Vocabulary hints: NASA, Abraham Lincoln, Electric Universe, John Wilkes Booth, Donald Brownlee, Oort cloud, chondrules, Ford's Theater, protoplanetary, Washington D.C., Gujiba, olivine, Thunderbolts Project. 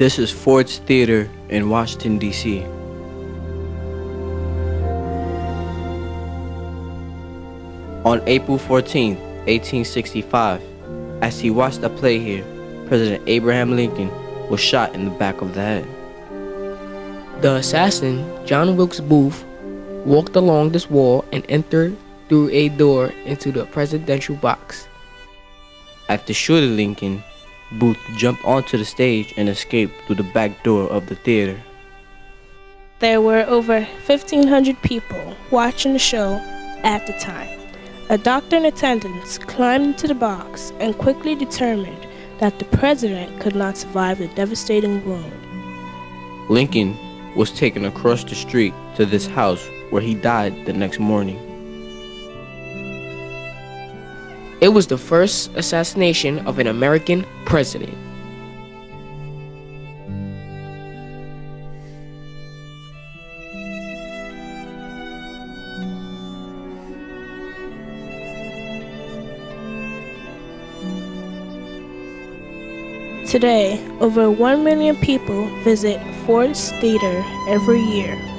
This is Ford's Theater in Washington, D.C. On April 14, 1865, as he watched a play here, President Abraham Lincoln was shot in the back of the head. The assassin, John Wilkes Booth, walked along this wall and entered through a door into the presidential box. After shooting Lincoln, Booth jumped onto the stage and escaped through the back door of the theater. There were over 1,500 people watching the show at the time. A doctor in attendance climbed into the box and quickly determined that the president could not survive the devastating wound. Lincoln was taken across the street to this house where he died the next morning. It was the first assassination of an American president. Today, over 1 million people visit Ford's Theater every year.